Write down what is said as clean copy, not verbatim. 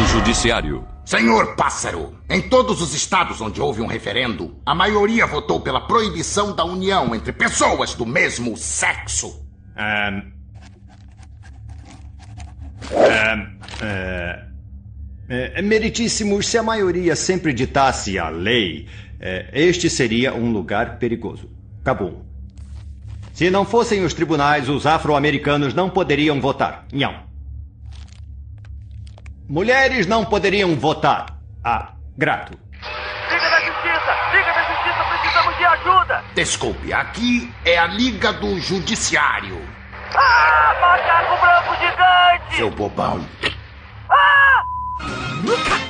do Judiciário. Senhor Pássaro, em todos os estados onde houve um referendo, a maioria votou pela proibição da união entre pessoas do mesmo sexo. Meritíssimo, se a maioria sempre ditasse a lei, este seria um lugar perigoso. Acabou. Se não fossem os tribunais, os afro-americanos não poderiam votar. Não. Mulheres não poderiam votar. Ah, grato. Liga da Justiça, precisamos de ajuda. Desculpe, aqui é a Liga do Judiciário. Ah, macaco branco gigante! Seu bobão. Ah!